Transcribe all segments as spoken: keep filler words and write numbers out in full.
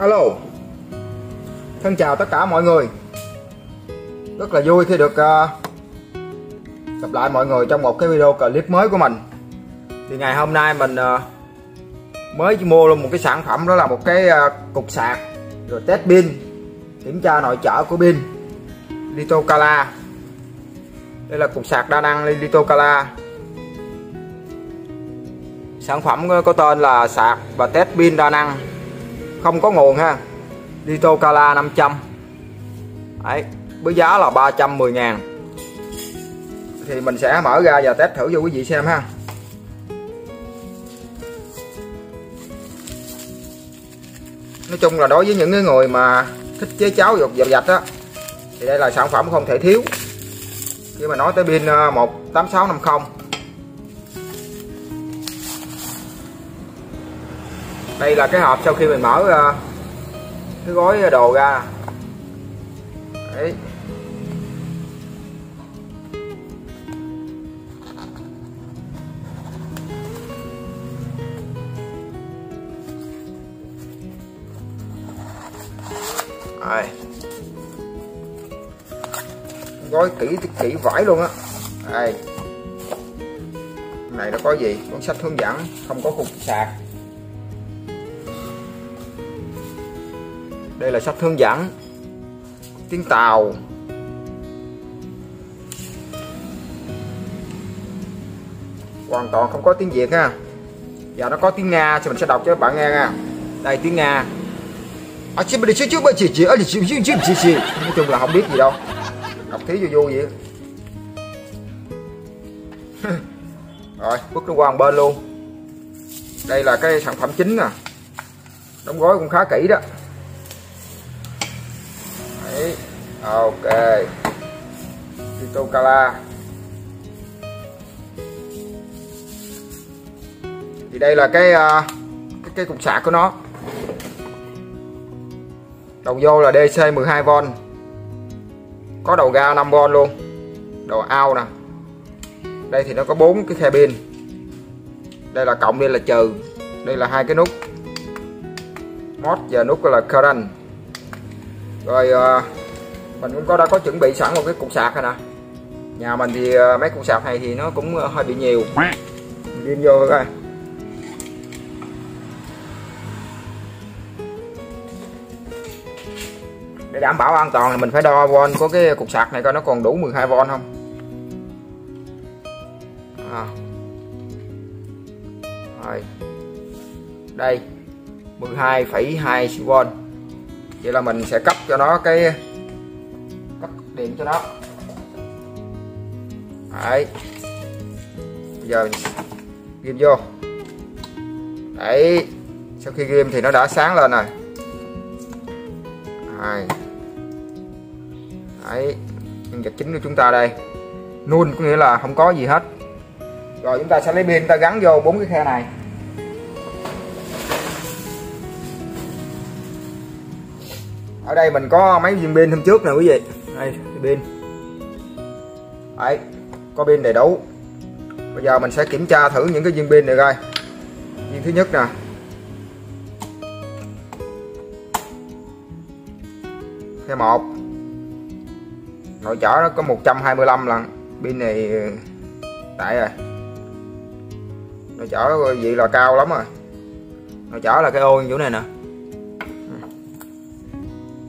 Alo, thân chào tất cả mọi người. Rất là vui khi được uh, gặp lại mọi người trong một cái video clip mới của mình. Thì ngày hôm nay mình uh, mới mua luôn một cái sản phẩm, đó là một cái uh, cục sạc rồi test pin, kiểm tra nội trở của pin Liitokala. Đây là cục sạc đa năng Liitokala. Sản phẩm có tên là sạc và test pin đa năng, không có nguồn ha, Liitokala năm trăm. Đấy, với giá là ba trăm mười ngàn. Thì mình sẽ mở ra và test thử cho quý vị xem ha. Nói chung là đối với những người mà thích chế cháo dục dập dạch á, thì đây là sản phẩm không thể thiếu khi mà nói tới pin một tám sáu năm không. Đây là cái hộp sau khi mình mở uh, cái gói đồ ra. Đấy. Đấy. Gói kỹ kỹ vải luôn á. Đây. Này nó có gì? Cuốn sách hướng dẫn, không có cục sạc. Đây là sách hướng dẫn tiếng Tàu. Hoàn toàn không có tiếng Việt ha. Và nó có tiếng Nga, thì mình sẽ đọc cho các bạn nghe nha. Đây, tiếng Nga. Nói chung là không biết gì đâu. Đọc thí vô vô vậy. Rồi, bước nó qua một bên luôn. Đây là cái sản phẩm chính nè. Đóng gói cũng khá kỹ đó. Ok, Liitokala. Thì đây là cái cái, cái cục sạc của nó. Đầu vô là đê xê mười hai vôn, có đầu ra năm vôn luôn, đầu out nè. Đây thì nó có bốn cái khe pin. Đây là cộng, đây là trừ, đây là hai cái nút mod và nút là current. Rồi mình cũng có đã có chuẩn bị sẵn một cái cục sạc này nè. Nhà mình thì mấy cục sạc này thì nó cũng hơi bị nhiều, mình đem vô coi. Để đảm bảo an toàn thì mình phải đo volt của cái cục sạc này coi nó còn đủ mười hai vôn không. À. Rồi. Đây mười hai phẩy hai vôn. Vậy là mình sẽ cấp cho nó cái điện cho nó. Đấy. Bây giờ ghim vô. Đấy. Sau khi ghim thì nó đã sáng lên rồi. Đấy. Đấy. Nhân vật chính của chúng ta đây. Null có nghĩa là không có gì hết. Rồi chúng ta sẽ lấy pin, ta gắn vô bốn cái khe này. Ở đây mình có mấy viên pin hôm trước nè quý vị. Đây, pin. Đấy, có pin đầy đủ. Bây giờ mình sẽ kiểm tra thử những cái viên pin này coi. Viên thứ nhất nè. Khe một. Nội trở nó có một trăm hai mươi lăm lần. Pin này tại rồi. Nội trở vậy là cao lắm rồi. Nội trở là cái ô chỗ này nè.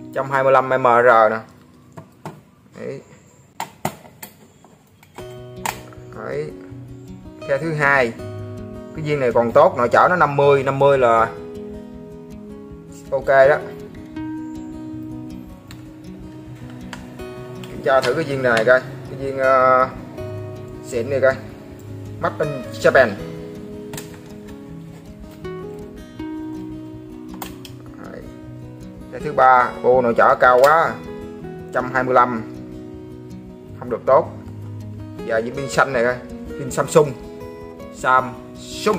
một trăm hai mươi lăm microamp giờ nè. Đấy. Đấy. Khe thứ hai, cái viên này còn tốt, nội trở nó năm mươi năm mươi là ok đó. Kiểm tra thử cái viên này coi, cái viên uh, xịn này coi, Made in Japan. Đấy. Khe thứ ba, ô nội trở cao quá, một trăm hai mươi lăm không được tốt. Giờ những pin xanh này coi, pin Samsung Samsung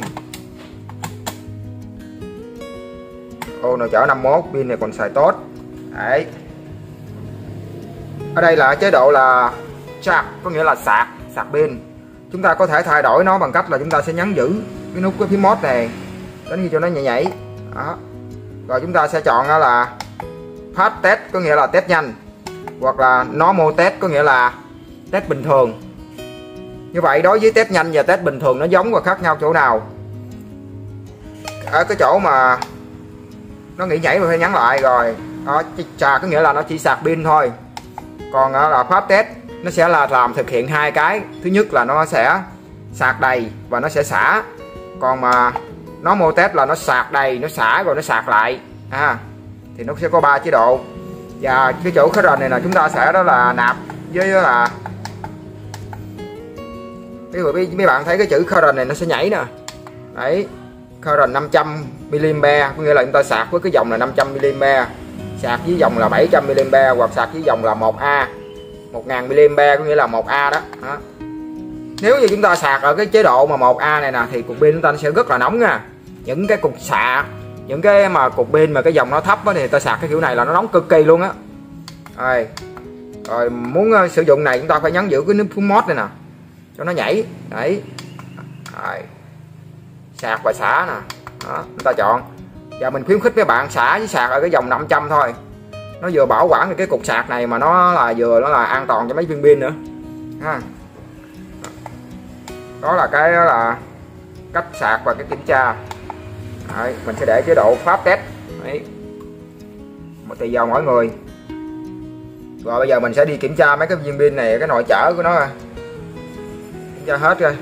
ô nội trở năm mốt, pin này còn xài tốt. Đấy. Ở đây là chế độ là sạc, có nghĩa là sạc sạc pin. Chúng ta có thể thay đổi nó bằng cách là chúng ta sẽ nhấn giữ cái nút cái phím mod này đến khi cho nó nhảy nhảy đó. Rồi chúng ta sẽ chọn là fast test, có nghĩa là test nhanh, hoặc là normal test, có nghĩa là test bình thường. Như vậy đối với test nhanh và test bình thường nó giống và khác nhau chỗ nào? Ở cái chỗ mà nó nghỉ nhảy mà phải nhắn lại rồi đó, chà, có nghĩa là nó chỉ sạc pin thôi. Còn là fast test nó sẽ là làm thực hiện hai cái, thứ nhất là nó sẽ sạc đầy và nó sẽ xả, còn mà normal test là nó sạc đầy, nó xả rồi nó sạc lại à, thì nó sẽ có ba chế độ. Và cái chỗ cái rền này là chúng ta sẽ đó là nạp với là mấy, mấy bạn thấy cái chữ current này nó sẽ nhảy nè. Đấy, current năm trăm mi li am pe, có nghĩa là chúng ta sạc với cái dòng là năm trăm mi li am pe, sạc với dòng là bảy trăm mi li am pe, hoặc sạc với dòng là một A, một nghìn mi li am pe, có nghĩa là một A đó. Đó. Nếu như chúng ta sạc ở cái chế độ mà một A này nè thì cục pin chúng ta sẽ rất là nóng nha. Những cái cục sạc, những cái mà cục pin mà cái dòng nó thấp á thì ta sạc cái kiểu này là nó nóng cực kỳ luôn á. Rồi. Rồi muốn uh, sử dụng này chúng ta phải nhấn giữ cái nút mode này nè cho nó nhảy. Đấy. Rồi. Sạc và xả nè. Đó, chúng ta chọn. Và mình khuyến khích mấy bạn xả với sạc ở cái dòng năm trăm thôi. Nó vừa bảo quản được cái cục sạc này mà nó là vừa nó là an toàn cho mấy viên pin nữa. Ha. Đó là cái đó là cách sạc và cái kiểm tra. Đấy, mình sẽ để chế độ pháp test. Đấy. Một tùy vào mỗi người. Rồi bây giờ mình sẽ đi kiểm tra mấy cái viên pin này, cái nội trở của nó à. Kiểm tra hết rồi.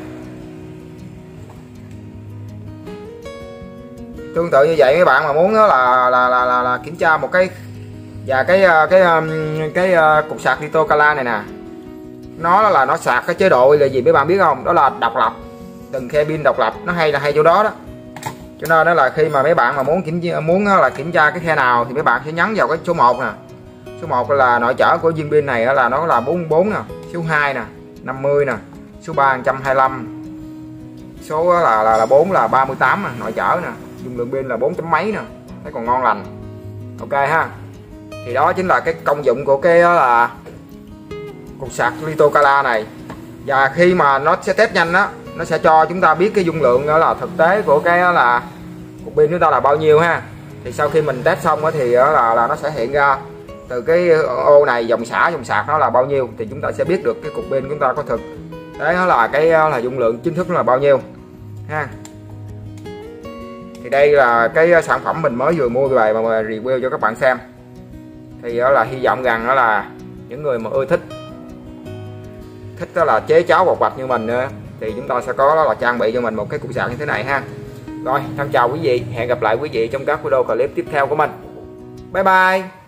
Tương tự như vậy mấy bạn mà muốn đó là là là là, là kiểm tra một cái và cái cái cái, cái, cái cục sạc Liitokala này nè. Nó là nó sạc cái chế độ là gì mấy bạn biết không? Đó là độc lập. Từng khe pin độc lập, nó hay là hay chỗ đó đó. Cho nên đó là khi mà mấy bạn mà muốn kiểm muốn là kiểm tra cái khe nào thì mấy bạn sẽ nhấn vào cái số một nè. Số một là nội trở của viên pin này là nó là bốn mươi bốn nè, số hai nè, năm mươi nè, số ba một trăm hai mươi lăm. Số là là là bốn là ba mươi tám nè, nội trở nè, dung lượng pin là bốn chấm mấy nè, thấy còn ngon lành. Ok ha. Thì đó chính là cái công dụng của cái là cục sạc Liitokala này. Và khi mà nó sẽ test nhanh đó, nó sẽ cho chúng ta biết cái dung lượng đó là thực tế của cái đó là cục pin chúng ta là bao nhiêu ha. Thì sau khi mình test xong đó thì đó là, là nó sẽ hiện ra từ cái ô này dòng xả dòng sạc nó là bao nhiêu, thì chúng ta sẽ biết được cái cục pin chúng ta có thực đấy nó là cái là dung lượng chính thức nó là bao nhiêu ha. Thì đây là cái sản phẩm mình mới vừa mua về mà review cho các bạn xem. Thì đó là hy vọng rằng đó là những người mà ưa thích thích đó là chế cháo bột bạch như mình nữa thì chúng ta sẽ có đó là trang bị cho mình một cái cục sạc như thế này ha. Rồi, thân chào quý vị, hẹn gặp lại quý vị trong các video clip tiếp theo của mình. Bye bye.